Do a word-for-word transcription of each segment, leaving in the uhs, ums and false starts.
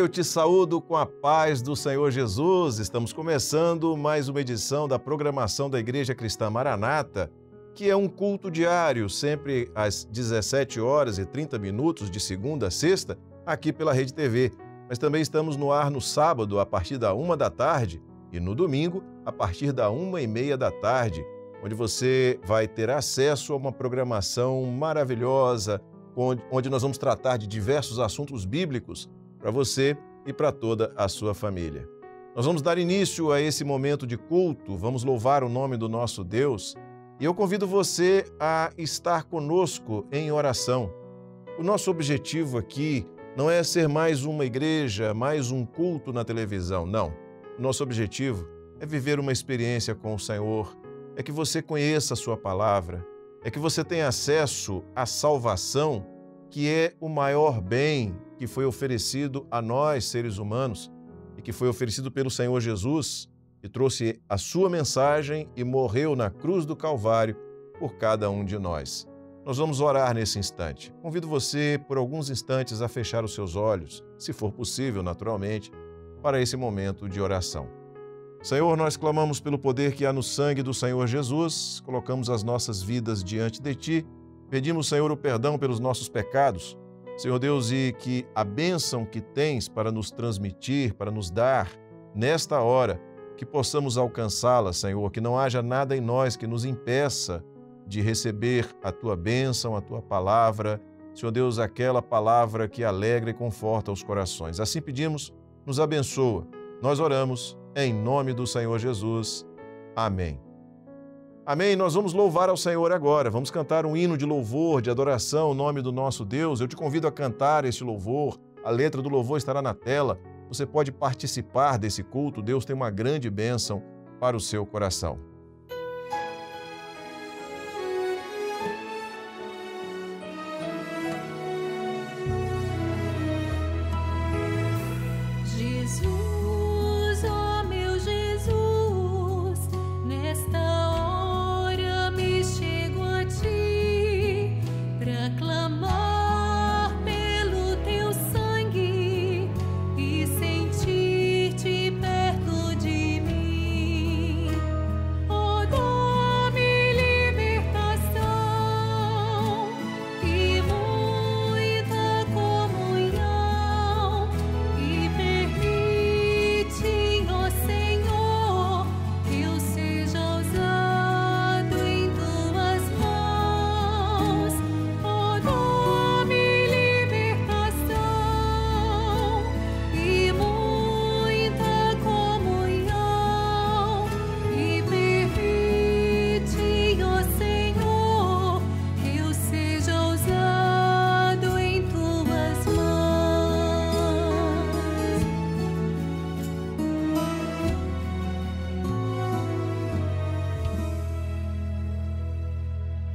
eu te saúdo com a paz do Senhor Jesus. Estamos começando mais uma edição da programação da Igreja Cristã Maranata, que é um culto diário, sempre às dezessete horas e trinta minutos, de segunda a sexta, aqui pela RedeTV. Mas também estamos no ar no sábado, a partir da uma da tarde, e no domingo, a partir da uma e meia da tarde, onde você vai ter acesso a uma programação maravilhosa, onde nós vamos tratar de diversos assuntos bíblicos para você e para toda a sua família. Nós vamos dar início a esse momento de culto, vamos louvar o nome do nosso Deus, e eu convido você a estar conosco em oração. O nosso objetivo aqui não é ser mais uma igreja, mais um culto na televisão, não. O nosso objetivo é viver uma experiência com o Senhor, é que você conheça a sua palavra, é que você tenha acesso à salvação, que é o maior bem que foi oferecido a nós, seres humanos, e que foi oferecido pelo Senhor Jesus, que trouxe a sua mensagem e morreu na cruz do Calvário por cada um de nós. Nós vamos orar nesse instante. Convido você, por alguns instantes, a fechar os seus olhos, se for possível, naturalmente, para esse momento de oração. Senhor, nós clamamos pelo poder que há no sangue do Senhor Jesus, colocamos as nossas vidas diante de Ti, pedimos, Senhor, o perdão pelos nossos pecados, Senhor Deus, e que a bênção que tens para nos transmitir, para nos dar, nesta hora, que possamos alcançá-la, Senhor, que não haja nada em nós que nos impeça de receber a Tua bênção, a Tua palavra, Senhor Deus, aquela palavra que alegra e conforta os corações. Assim pedimos, nos abençoa, nós oramos, em nome do Senhor Jesus. Amém. Amém. Nós vamos louvar ao Senhor agora. Vamos cantar um hino de louvor, de adoração ao nome do nosso Deus. Eu te convido a cantar este louvor. A letra do louvor estará na tela. Você pode participar desse culto. Deus tem uma grande bênção para o seu coração.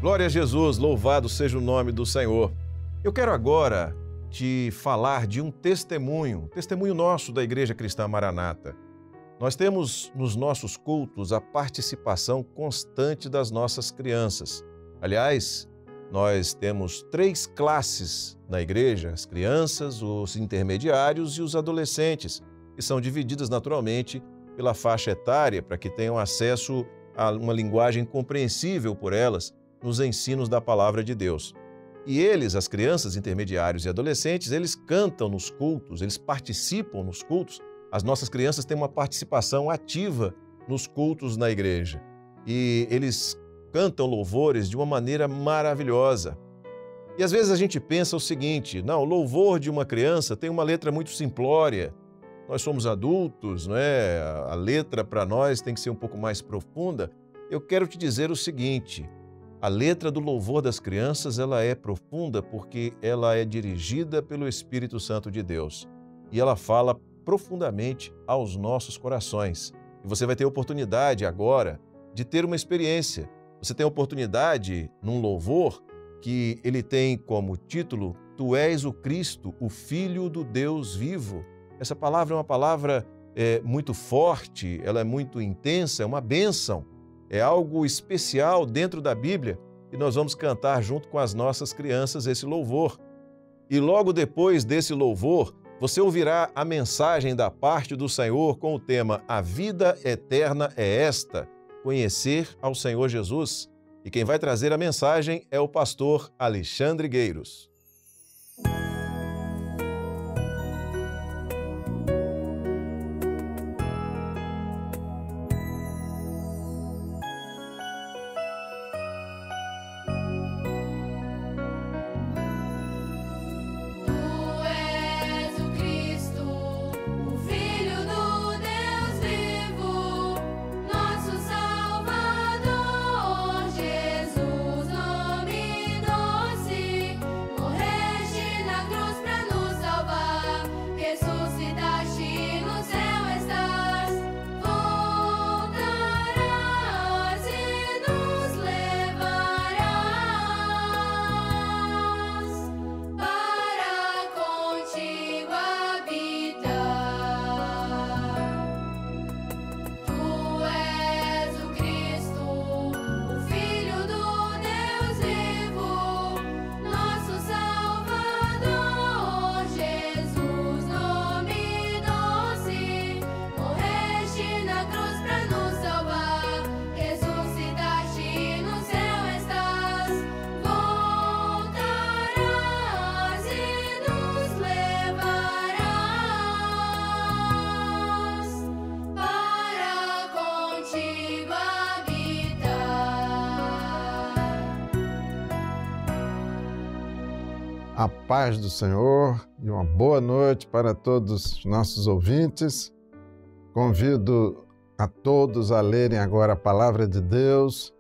Glória a Jesus, louvado seja o nome do Senhor. Eu quero agora te falar de um testemunho, testemunho nosso da Igreja Cristã Maranata. Nós temos nos nossos cultos a participação constante das nossas crianças. Aliás, nós temos três classes na igreja, as crianças, os intermediários e os adolescentes, que são divididas naturalmente pela faixa etária, para que tenham acesso a uma linguagem compreensível por elas, nos ensinos da Palavra de Deus. E eles, as crianças, intermediários e adolescentes, eles cantam nos cultos, eles participam nos cultos. As nossas crianças têm uma participação ativa nos cultos na igreja. E eles cantam louvores de uma maneira maravilhosa. E às vezes a gente pensa o seguinte, não, o louvor de uma criança tem uma letra muito simplória. Nós somos adultos, não é? A letra para nós tem que ser um pouco mais profunda. Eu quero te dizer o seguinte, a letra do louvor das crianças, ela é profunda porque ela é dirigida pelo Espírito Santo de Deus e ela fala profundamente aos nossos corações. E você vai ter a oportunidade agora de ter uma experiência. Você tem a oportunidade num louvor que ele tem como título Tu és o Cristo, o Filho do Deus vivo. Essa palavra é uma palavra é, muito forte, ela é muito intensa, é uma bênção. É algo especial dentro da Bíblia e nós vamos cantar junto com as nossas crianças esse louvor. E logo depois desse louvor, Você ouvirá a mensagem da parte do Senhor com o tema A Vida Eterna é Esta, Conhecer ao Senhor Jesus. E quem vai trazer a mensagem é o pastor Alexandre Gueiros. A paz do Senhor e uma boa noite para todos os nossos ouvintes. Convido a todos a lerem agora a Palavra de Deus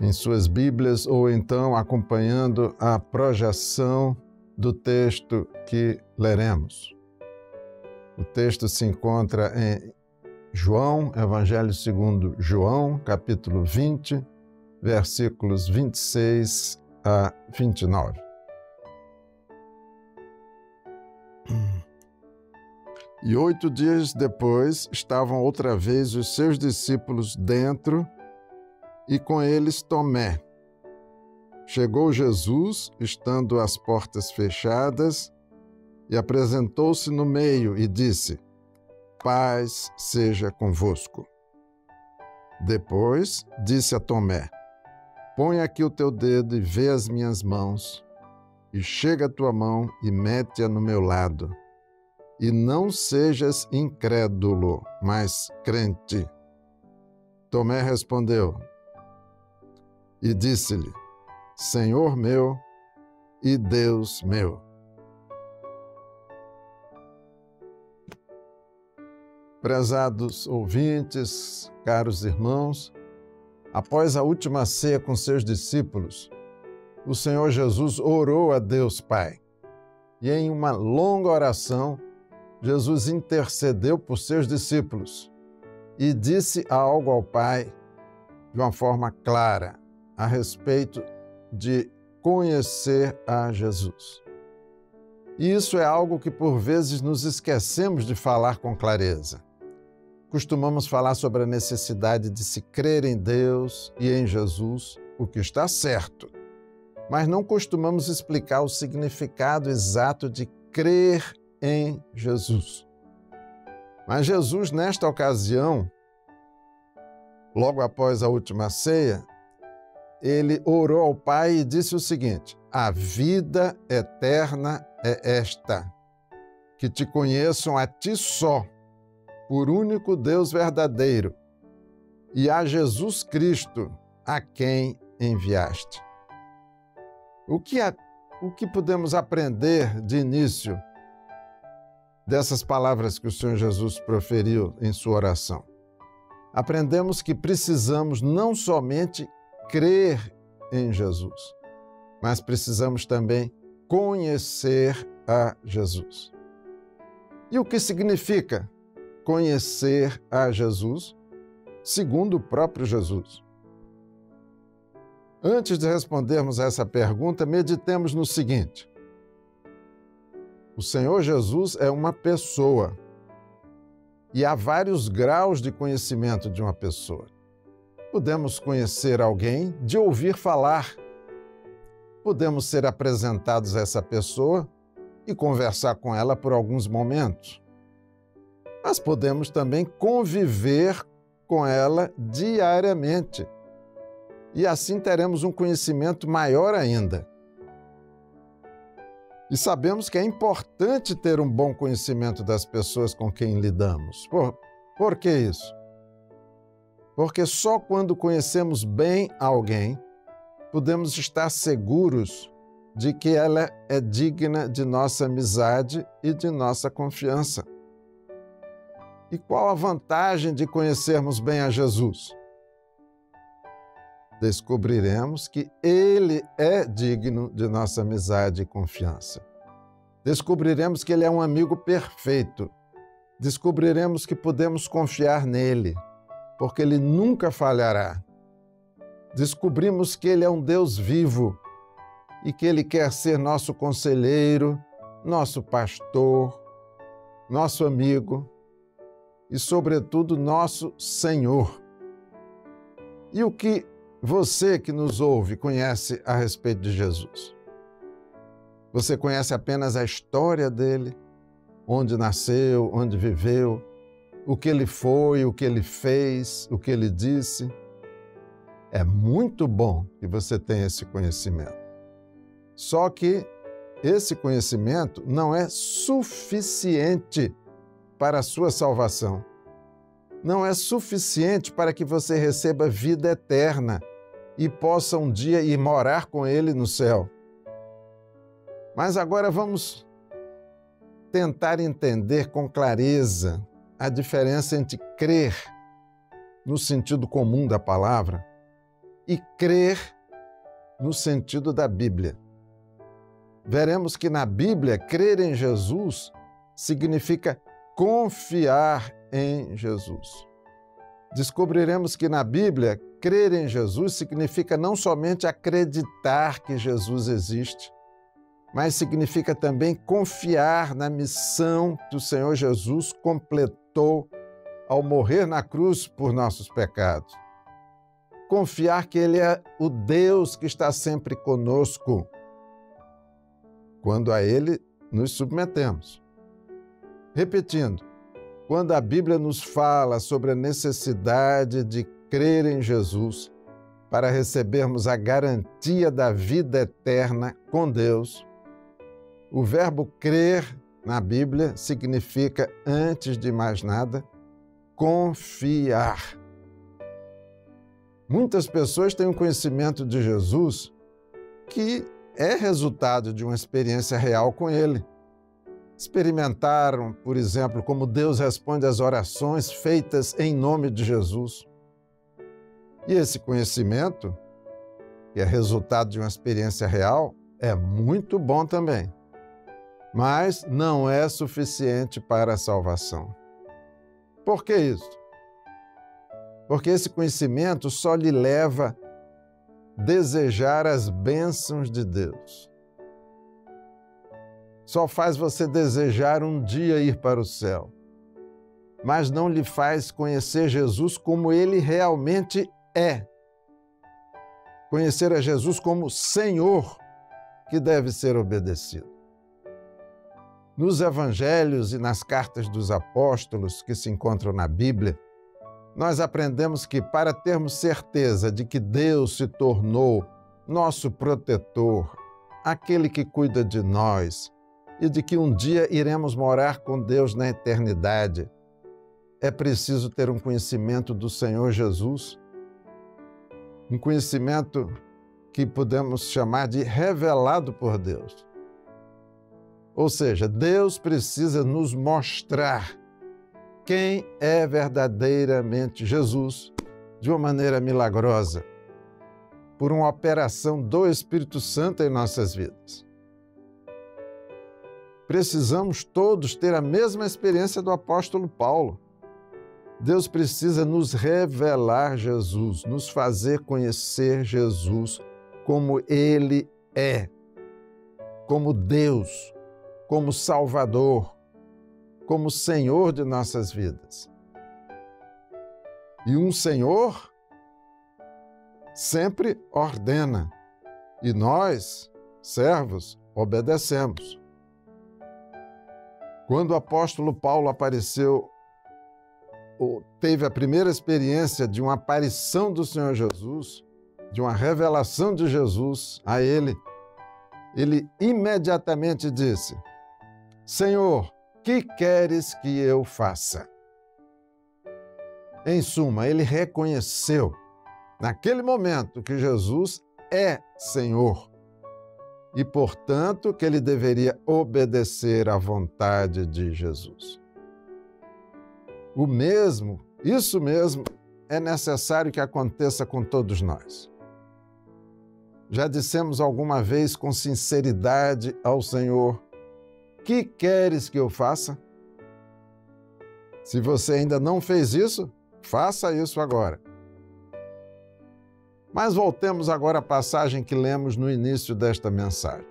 em suas Bíblias ou então acompanhando a projeção do texto que leremos. O texto se encontra em João, Evangelho segundo João, capítulo vinte, versículos vinte e seis a vinte e nove. E oito dias depois estavam outra vez os seus discípulos dentro e com eles Tomé. Chegou Jesus, estando as portas fechadas, e apresentou-se no meio e disse: Paz seja convosco. Depois disse a Tomé: Põe aqui o teu dedo e vê as minhas mãos, e chega a tua mão e mete-a no meu lado. E não sejas incrédulo, mas crente. Tomé respondeu e disse-lhe: Senhor meu e Deus meu. Prezados ouvintes, caros irmãos, após a última ceia com seus discípulos, o Senhor Jesus orou a Deus Pai. E em uma longa oração, Jesus intercedeu por seus discípulos e disse algo ao Pai de uma forma clara a respeito de conhecer a Jesus. E isso é algo que por vezes nos esquecemos de falar com clareza. Costumamos falar sobre a necessidade de se crer em Deus e em Jesus, o que está certo, mas não costumamos explicar o significado exato de crer em Jesus. Mas Jesus, nesta ocasião, logo após a última ceia, ele orou ao Pai e disse o seguinte: A vida eterna é esta, que te conheçam a ti só, por único Deus verdadeiro, e a Jesus Cristo, a quem enviaste. O que, a, o que podemos aprender de início dessas palavras que o Senhor Jesus proferiu em sua oração? Aprendemos que precisamos não somente crer em Jesus, mas precisamos também conhecer a Jesus. E o que significa conhecer a Jesus, segundo o próprio Jesus? Antes de respondermos a essa pergunta, meditemos no seguinte: o Senhor Jesus é uma pessoa e há vários graus de conhecimento de uma pessoa. Podemos conhecer alguém de ouvir falar. Podemos ser apresentados a essa pessoa e conversar com ela por alguns momentos. Mas podemos também conviver com ela diariamente. E assim teremos um conhecimento maior ainda. E sabemos que é importante ter um bom conhecimento das pessoas com quem lidamos. Por, por que isso? Porque só quando conhecemos bem alguém, podemos estar seguros de que ela é digna de nossa amizade e de nossa confiança. E qual a vantagem de conhecermos bem a Jesus? Descobriremos que Ele é digno de nossa amizade e confiança. Descobriremos que Ele é um amigo perfeito. Descobriremos que podemos confiar nele, porque Ele nunca falhará. Descobrimos que Ele é um Deus vivo e que Ele quer ser nosso conselheiro, nosso pastor, nosso amigo e, sobretudo, nosso Senhor. E o que você que nos ouve conhece a respeito de Jesus? Você conhece apenas a história dele, onde nasceu, onde viveu, o que ele foi, o que ele fez, o que ele disse? É muito bom que você tenha esse conhecimento. Só que esse conhecimento não é suficiente para a sua salvação. Não é suficiente para que você receba vida eterna e possa um dia ir morar com Ele no céu. Mas agora vamos tentar entender com clareza a diferença entre crer, no sentido comum da palavra, e crer no sentido da Bíblia. Veremos que na Bíblia, crer em Jesus significa confiar em Jesus. Descobriremos que na Bíblia, crer em Jesus significa não somente acreditar que Jesus existe, mas significa também confiar na missão que o Senhor Jesus completou ao morrer na cruz por nossos pecados. Confiar que Ele é o Deus que está sempre conosco, quando a Ele nos submetemos. Repetindo, quando a Bíblia nos fala sobre a necessidade de crer em Jesus para recebermos a garantia da vida eterna com Deus, o verbo crer na Bíblia significa, antes de mais nada, confiar. Muitas pessoas têm um conhecimento de Jesus que é resultado de uma experiência real com Ele. Experimentaram, por exemplo, como Deus responde às orações feitas em nome de Jesus. E esse conhecimento, que é resultado de uma experiência real, é muito bom também, mas não é suficiente para a salvação. Por que isso? Porque esse conhecimento só lhe leva a desejar as bênçãos de Deus. Só faz você desejar um dia ir para o céu, mas não lhe faz conhecer Jesus como Ele realmente é. Conhecer a Jesus como Senhor, que deve ser obedecido. Nos evangelhos e nas cartas dos apóstolos que se encontram na Bíblia, nós aprendemos que, para termos certeza de que Deus se tornou nosso protetor, aquele que cuida de nós, e de que um dia iremos morar com Deus na eternidade, é preciso ter um conhecimento do Senhor Jesus, um conhecimento que podemos chamar de revelado por Deus. Ou seja, Deus precisa nos mostrar quem é verdadeiramente Jesus de uma maneira milagrosa, por uma operação do Espírito Santo em nossas vidas. Precisamos todos ter a mesma experiência do apóstolo Paulo. Deus precisa nos revelar Jesus, nos fazer conhecer Jesus como Ele é, como Deus, como Salvador, como Senhor de nossas vidas. E um Senhor sempre ordena, e nós, servos, obedecemos. Quando o apóstolo Paulo apareceu, teve a primeira experiência de uma aparição do Senhor Jesus, de uma revelação de Jesus a ele, ele imediatamente disse: Senhor, que queres que eu faça? Em suma, ele reconheceu naquele momento que Jesus é Senhor e, portanto, que ele deveria obedecer à vontade de Jesus. O mesmo, isso mesmo, é necessário que aconteça com todos nós. Já dissemos alguma vez com sinceridade ao Senhor: que queres que eu faça? Se você ainda não fez isso, faça isso agora. Mas voltemos agora à passagem que lemos no início desta mensagem.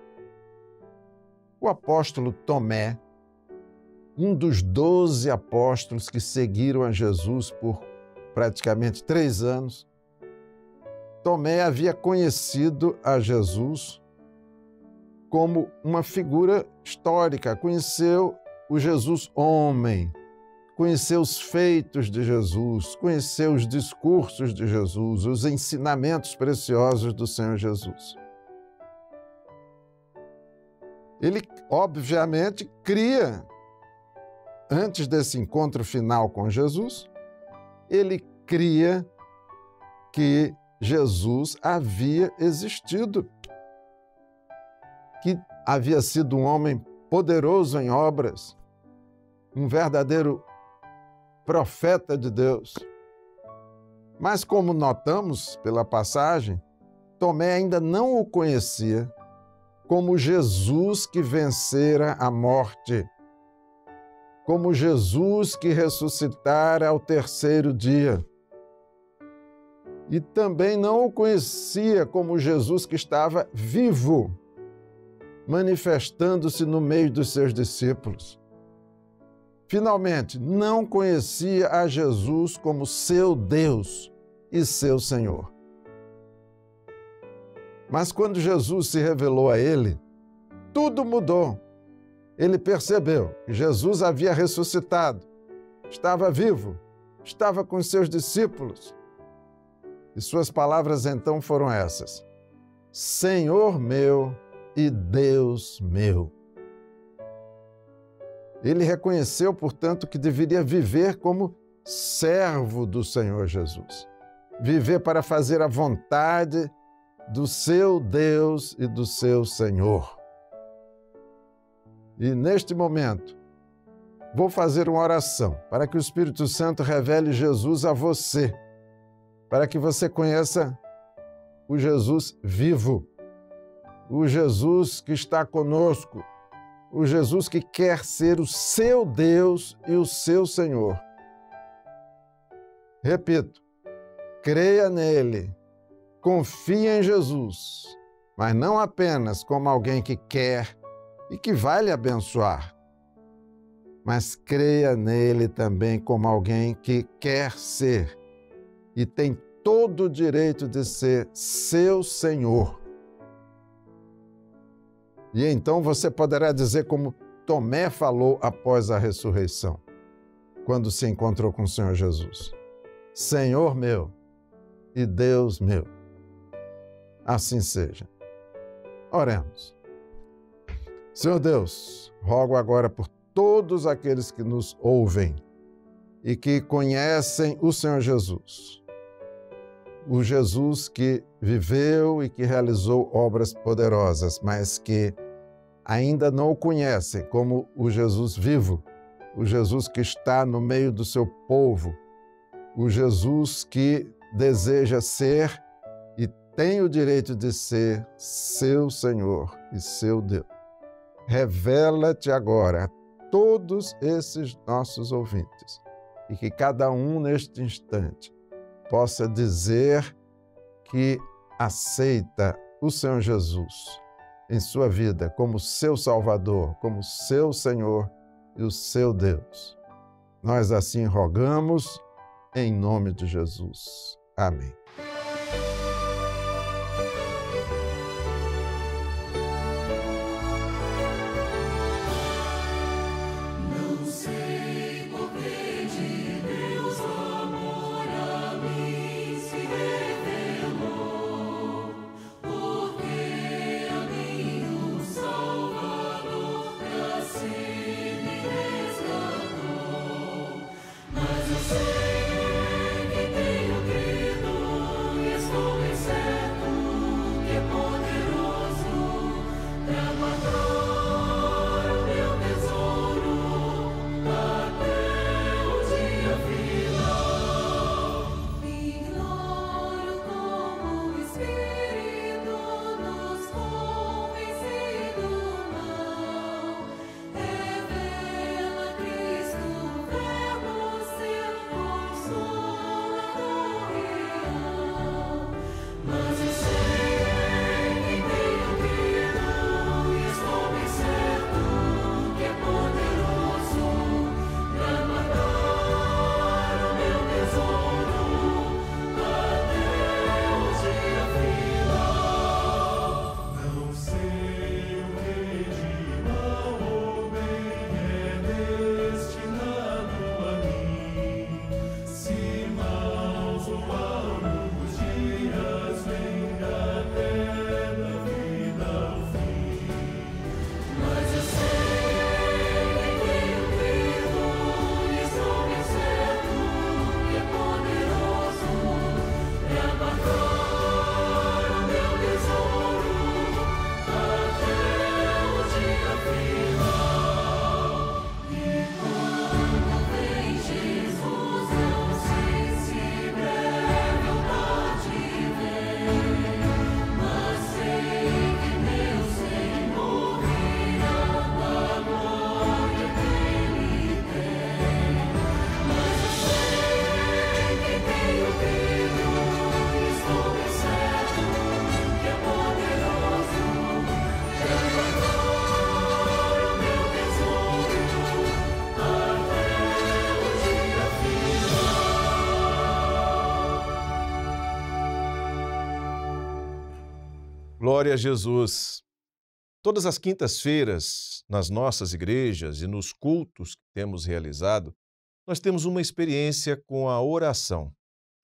O apóstolo Tomé, um dos doze apóstolos que seguiram a Jesus por praticamente três anos, Tomé havia conhecido a Jesus como uma figura histórica, conheceu o Jesus homem, conheceu os feitos de Jesus, conheceu os discursos de Jesus, os ensinamentos preciosos do Senhor Jesus. Ele, obviamente, cria, antes desse encontro final com Jesus, ele cria que Jesus havia existido, que havia sido um homem poderoso em obras, um verdadeiro profeta de Deus. Mas, como notamos pela passagem, Tomé ainda não o conhecia como Jesus que vencera a morte, como Jesus que ressuscitara ao terceiro dia. E também não o conhecia como Jesus que estava vivo, manifestando-se no meio dos seus discípulos. Finalmente, não conhecia a Jesus como seu Deus e seu Senhor. Mas quando Jesus se revelou a ele, tudo mudou. Ele percebeu que Jesus havia ressuscitado, estava vivo, estava com seus discípulos. E suas palavras então foram essas: Senhor meu e Deus meu. Ele reconheceu, portanto, que deveria viver como servo do Senhor Jesus, viver para fazer a vontade do seu Deus e do seu Senhor. E neste momento, vou fazer uma oração para que o Espírito Santo revele Jesus a você, para que você conheça o Jesus vivo, o Jesus que está conosco, o Jesus que quer ser o seu Deus e o seu Senhor. Repito, creia nele, confie em Jesus, mas não apenas como alguém que quer e que vai lhe abençoar, mas creia nele também como alguém que quer ser e tem todo o direito de ser seu Senhor. E então você poderá dizer como Tomé falou após a ressurreição, quando se encontrou com o Senhor Jesus: Senhor meu e Deus meu. Assim seja. Oremos. Senhor Deus, rogo agora por todos aqueles que nos ouvem e que conhecem o Senhor Jesus, o Jesus que viveu e que realizou obras poderosas, mas que ainda não o conhecem como o Jesus vivo, o Jesus que está no meio do seu povo, o Jesus que deseja ser e tem o direito de ser seu Senhor e seu Deus. Revela-te agora a todos esses nossos ouvintes e que cada um neste instante possa dizer que aceita o Senhor Jesus em sua vida como seu Salvador, como seu Senhor e o seu Deus. Nós assim rogamos em nome de Jesus. Amém. Glória a Jesus! Todas as quintas-feiras, nas nossas igrejas e nos cultos que temos realizado, nós temos uma experiência com a oração.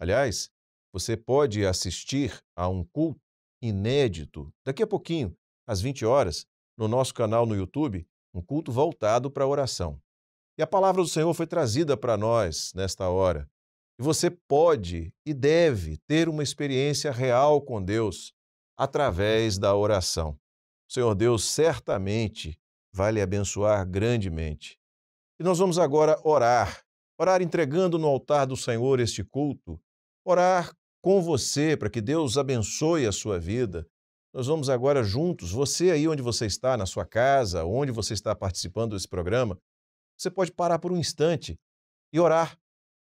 Aliás, você pode assistir a um culto inédito daqui a pouquinho, às vinte horas, no nosso canal no YouTube, um culto voltado para a oração. E a palavra do Senhor foi trazida para nós nesta hora. E você pode e deve ter uma experiência real com Deus através da oração. O Senhor Deus certamente vai lhe abençoar grandemente. E nós vamos agora orar, orar entregando no altar do Senhor este culto, orar com você para que Deus abençoe a sua vida. Nós vamos agora juntos, você aí onde você está, na sua casa, onde você está participando desse programa, você pode parar por um instante e orar.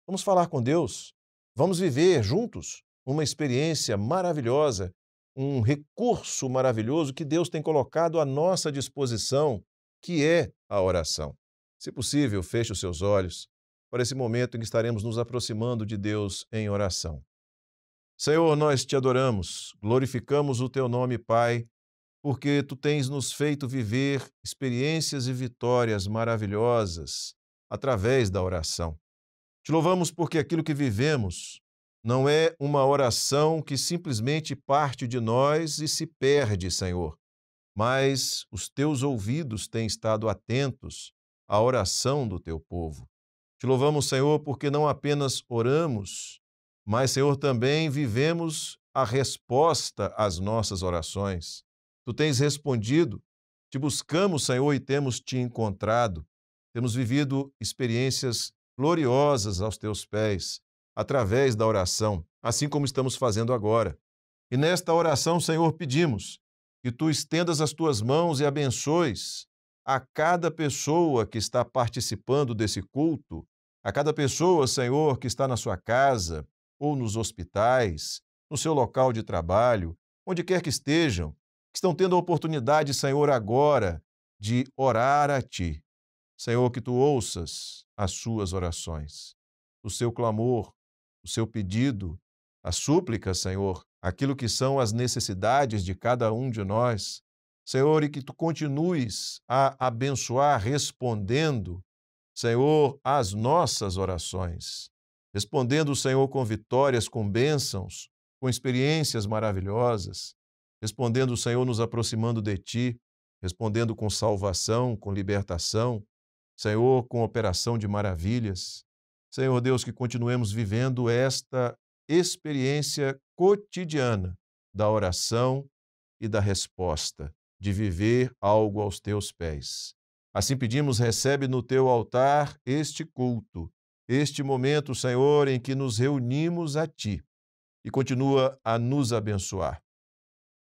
Vamos falar com Deus, vamos viver juntos uma experiência maravilhosa, um recurso maravilhoso que Deus tem colocado à nossa disposição, que é a oração. Se possível, feche os seus olhos para esse momento em que estaremos nos aproximando de Deus em oração. Senhor, nós te adoramos, glorificamos o teu nome, Pai, porque tu tens nos feito viver experiências e vitórias maravilhosas através da oração. Te louvamos porque aquilo que vivemos não é uma oração que simplesmente parte de nós e se perde, Senhor, mas os teus ouvidos têm estado atentos à oração do teu povo. Te louvamos, Senhor, porque não apenas oramos, mas, Senhor, também vivemos a resposta às nossas orações. Tu tens respondido, te buscamos, Senhor, e temos te encontrado. Temos vivido experiências gloriosas aos teus pés, através da oração, assim como estamos fazendo agora. E nesta oração, Senhor, pedimos que tu estendas as tuas mãos e abençoes a cada pessoa que está participando desse culto, a cada pessoa, Senhor, que está na sua casa ou nos hospitais, no seu local de trabalho, onde quer que estejam, que estão tendo a oportunidade, Senhor, agora de orar a ti. Senhor, que tu ouças as suas orações, o seu clamor, o seu pedido, a súplica, Senhor, aquilo que são as necessidades de cada um de nós, Senhor, e que tu continues a abençoar respondendo, Senhor, às nossas orações, respondendo, Senhor, com vitórias, com bênçãos, com experiências maravilhosas, respondendo, Senhor, nos aproximando de ti, respondendo com salvação, com libertação, Senhor, com operação de maravilhas. Senhor Deus, que continuemos vivendo esta experiência cotidiana da oração e da resposta, de viver algo aos teus pés. Assim pedimos, recebe no teu altar este culto, este momento, Senhor, em que nos reunimos a ti e continua a nos abençoar.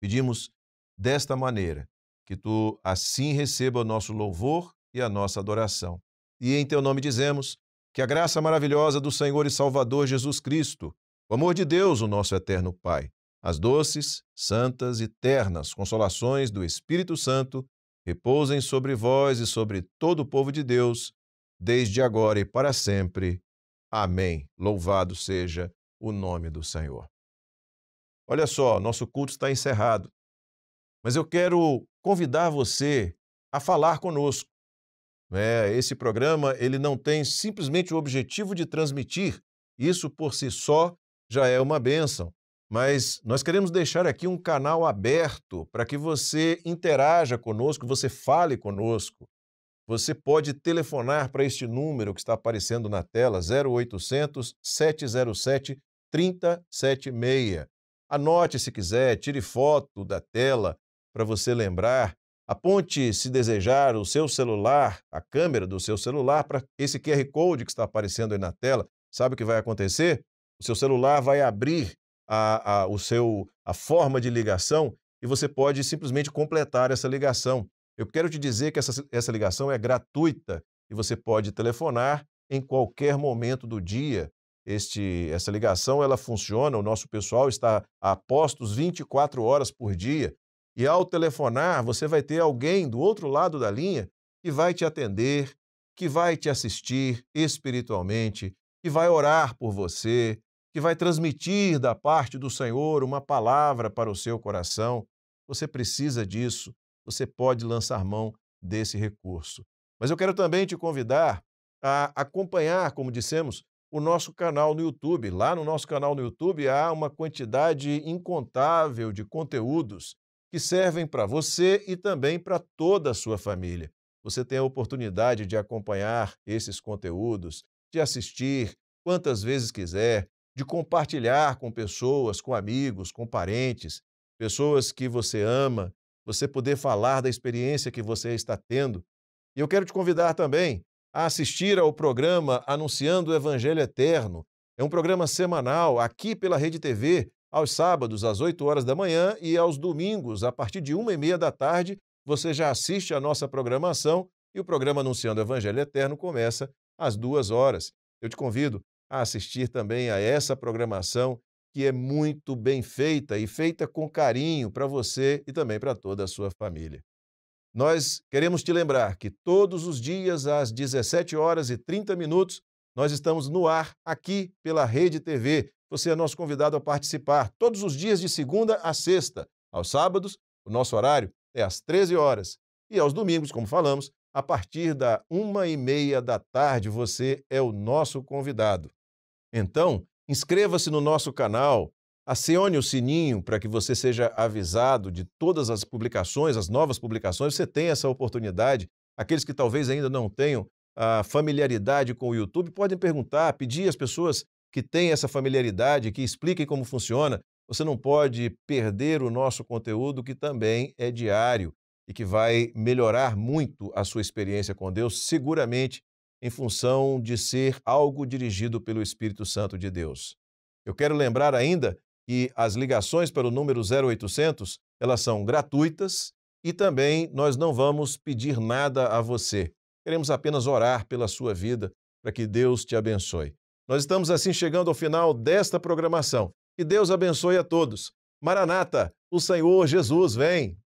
Pedimos desta maneira que tu assim receba o nosso louvor e a nossa adoração. E em teu nome dizemos que a graça maravilhosa do Senhor e Salvador Jesus Cristo, o amor de Deus, o nosso eterno Pai, as doces, santas e ternas consolações do Espírito Santo repousem sobre vós e sobre todo o povo de Deus, desde agora e para sempre. Amém. Louvado seja o nome do Senhor. Olha só, nosso culto está encerrado, mas eu quero convidar você a falar conosco. É, esse programa ele não tem simplesmente o objetivo de transmitir, isso por si só já é uma bênção, mas nós queremos deixar aqui um canal aberto para que você interaja conosco, você fale conosco. Você pode telefonar para este número que está aparecendo na tela, zero oitocentos, sete zero sete, três zero sete seis. Anote se quiser, tire foto da tela para você lembrar. Aponte, se desejar, o seu celular, a câmera do seu celular para esse Q R Code que está aparecendo aí na tela. Sabe o que vai acontecer? O seu celular vai abrir a, a, o seu, a forma de ligação e você pode simplesmente completar essa ligação. Eu quero te dizer que essa, essa ligação é gratuita e você pode telefonar em qualquer momento do dia. Este, essa ligação ela funciona, o nosso pessoal está a postos vinte e quatro horas por dia. E ao telefonar, você vai ter alguém do outro lado da linha que vai te atender, que vai te assistir espiritualmente, que vai orar por você, que vai transmitir da parte do Senhor uma palavra para o seu coração. você precisa disso, você pode lançar mão desse recurso. Mas eu quero também te convidar a acompanhar, como dissemos, o nosso canal no YouTube. Lá no nosso canal no YouTube há uma quantidade incontável de conteúdos que servem para você e também para toda a sua família. Você tem a oportunidade de acompanhar esses conteúdos, de assistir quantas vezes quiser, de compartilhar com pessoas, com amigos, com parentes, pessoas que você ama, você poder falar da experiência que você está tendo. E eu quero te convidar também a assistir ao programa Anunciando o Evangelho Eterno. É um programa semanal aqui pela RedeTV, aos sábados às oito horas da manhã e aos domingos a partir de uma e meia da tarde. Você já assiste a nossa programação e o programa Anunciando o Evangelho Eterno começa às duas horas. Eu te convido a assistir também a essa programação que é muito bem feita e feita com carinho para você e também para toda a sua família. Nós queremos te lembrar que todos os dias às dezessete horas e trinta minutos nós estamos no ar aqui pela RedeTV. Você é nosso convidado a participar todos os dias de segunda a sexta. Aos sábados, o nosso horário é às treze horas. E aos domingos, como falamos, a partir da uma e meia da tarde, você é o nosso convidado. Então, inscreva-se no nosso canal, acione o sininho para que você seja avisado de todas as publicações, as novas publicações. Você tem essa oportunidade. Aqueles que talvez ainda não tenham a familiaridade com o YouTube, podem perguntar, pedir às pessoas que têm essa familiaridade, que expliquem como funciona. Você não pode perder o nosso conteúdo, que também é diário e que vai melhorar muito a sua experiência com Deus, seguramente, em função de ser algo dirigido pelo Espírito Santo de Deus. Eu quero lembrar ainda que as ligações para o número zero oitocentos, elas são gratuitas e também nós não vamos pedir nada a você. Queremos apenas orar pela sua vida para que Deus te abençoe. Nós estamos assim chegando ao final desta programação. Que Deus abençoe a todos. Maranata, o Senhor Jesus vem!